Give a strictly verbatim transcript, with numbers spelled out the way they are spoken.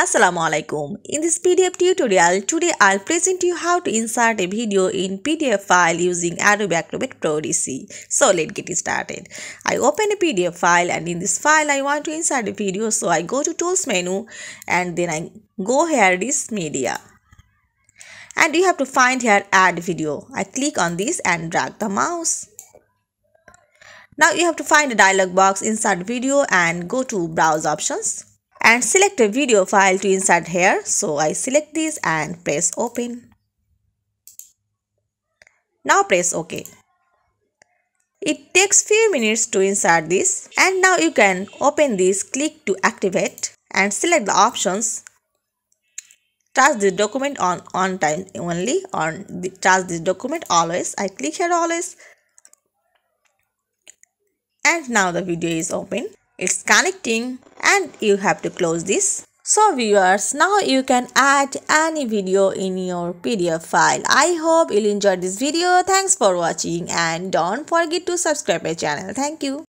Assalamualaikum. In this P D F tutorial, today I'll present you how to insert a video in P D F file using Adobe Acrobat Pro D C. So let's get started. I open a P D F file, and in this file I want to insert a video. So I go to Tools menu, and then I go here this media. And you have to find here Add Video. I click on this and drag the mouse. Now you have to find a dialog box, Insert Video, and go to Browse Options. And select a video file to insert here. So I select this and press open. Now press OK. It takes few minutes to insert this. And now you can open this, click to activate and select the options. Touch the document on on time only, on the, touch the document always. I click here always. And now the video is open. It's connecting, and you have to close this. So viewers, now you can add any video in your P D F file. I hope you'll enjoy this video. Thanks for watching, and don't forget to subscribe my channel. Thank you.